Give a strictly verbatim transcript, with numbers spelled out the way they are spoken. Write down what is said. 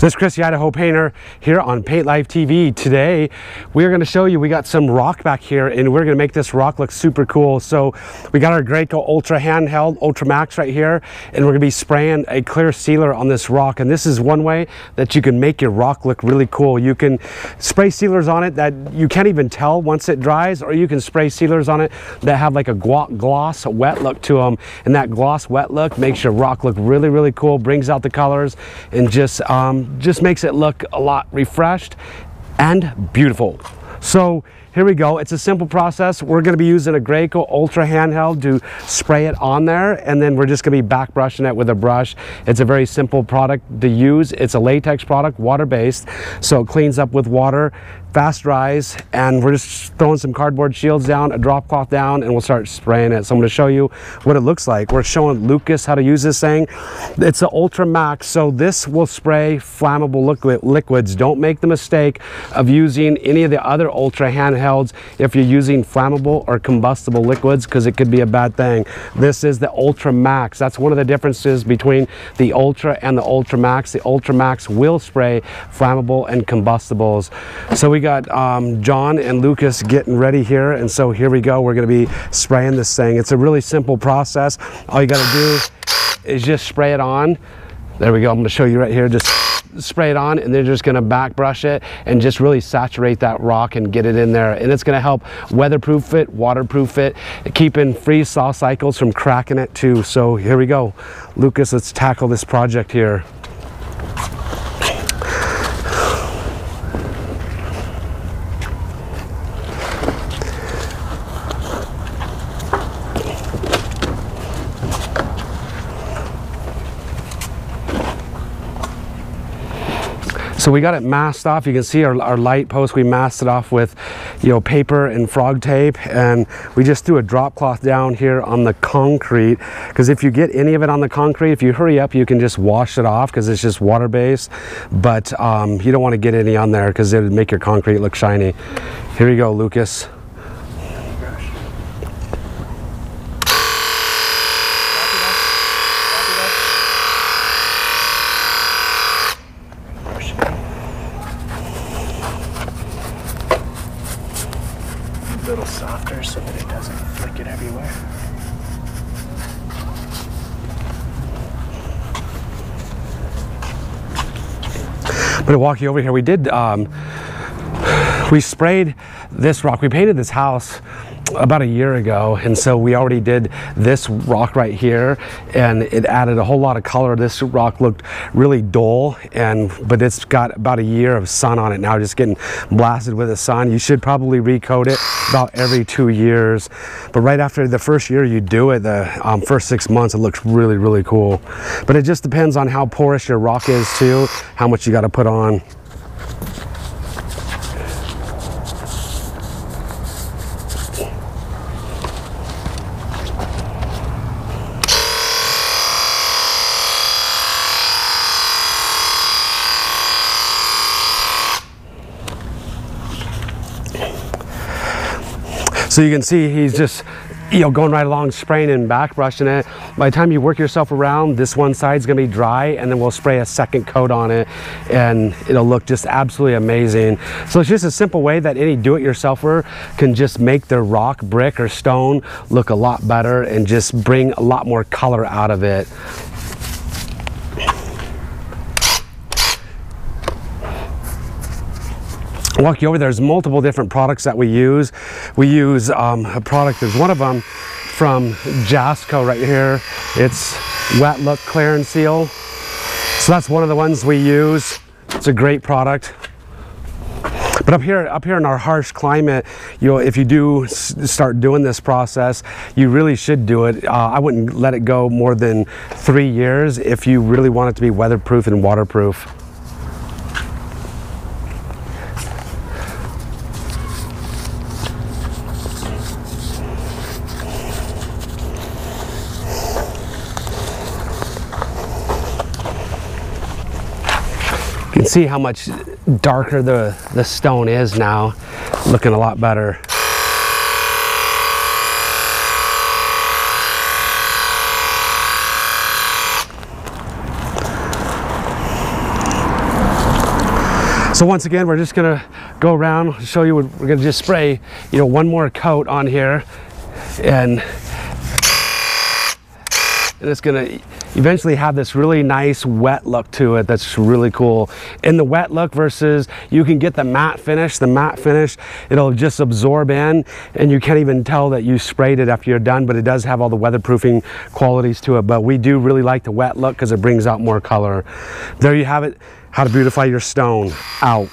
This is Chris, the Idaho Painter, here on Paint Life T V. Today, we're gonna show you, we got some rock back here and we're gonna make this rock look super cool. So we got our Graco Ultra Handheld Ultra Max right here, and we're gonna be spraying a clear sealer on this rock. And this is one way that you can make your rock look really cool. You can spray sealers on it that you can't even tell once it dries, or you can spray sealers on it that have like a gloss, a wet look to them. And that gloss wet look makes your rock look really, really cool, brings out the colors, and just, um, just makes it look a lot refreshed and beautiful. So here we go. It's a simple process. We're going to be using a Graco Ultra Handheld to spray it on there, and then we're just going to be back brushing it with a brush. It's a very simple product to use. It's a latex product, water-based, so it cleans up with water, fast dries, and we're just throwing some cardboard shields down, a drop cloth down, and we'll start spraying it. So I'm going to show you what it looks like. We're showing Lucas how to use this thing. It's the Ultra Max, so this will spray flammable liquid liquids. Don't make the mistake of using any of the other Ultra Handheld if you're using flammable or combustible liquids, because it could be a bad thing. This is the Ultra Max. That's one of the differences between the Ultra and the Ultra Max. The Ultra Max will spray flammable and combustibles. So we got um, John and Lucas getting ready here, and so here we go. We're going to be spraying this thing. It's a really simple process. All you got to do is just spray it on. There we go. I'm going to show you right here. Just spray it on, and they're just going to back brush it and just really saturate that rock and get it in there, and it's going to help weatherproof it, waterproof it, keeping freeze thaw cycles from cracking it too. So here we go, Lucas, let's tackle this project here. So we got it masked off. You can see our, our light post, we masked it off with, you know, paper and frog tape, and we just threw a drop cloth down here on the concrete, because if you get any of it on the concrete, if you hurry up, you can just wash it off because it's just water-based, but um, you don't want to get any on there because it would make your concrete look shiny. Here you go, Lucas. A little softer so that it doesn't flick it everywhere. I'm gonna walk you over here. We did, um, we sprayed this rock. We painted this house about a year ago, and so we already did this rock right here, and it added a whole lot of color. This rock looked really dull, and but it's got about a year of sun on it now, just getting blasted with the sun. You should probably recoat it about every two years, but right after the first year you do it, the um, first six months it looks really, really cool. But it just depends on how porous your rock is too, how much you got to put on. So you can see he's just, you know, going right along, spraying and back brushing it. By the time you work yourself around, this one side's gonna be dry, and then we'll spray a second coat on it, and it'll look just absolutely amazing. So it's just a simple way that any do-it-yourselfer can just make their rock, brick, or stone look a lot better and just bring a lot more color out of it. Walk you over, there's multiple different products that we use. We use um, a product, there's one of them from Jasco right here. It's Wet Look Clear and Seal. So that's one of the ones we use. It's a great product. But up here, up here in our harsh climate, you know, if you do s start doing this process, you really should do it. Uh, I wouldn't let it go more than three years if you really want it to be weatherproof and waterproof. You can see how much darker the, the stone is now, looking a lot better. So once again, we're just gonna go around, show you what we're gonna just spray, you know, one more coat on here, and and it's gonna eventually have this really nice wet look to it. That's really cool. In the wet look versus you can get the matte finish, the matte finish, it'll just absorb in and you can't even tell that you sprayed it after you're done, but it does have all the weatherproofing qualities to it. But we do really like the wet look because it brings out more color. There you have it, how to beautify your stone. Out.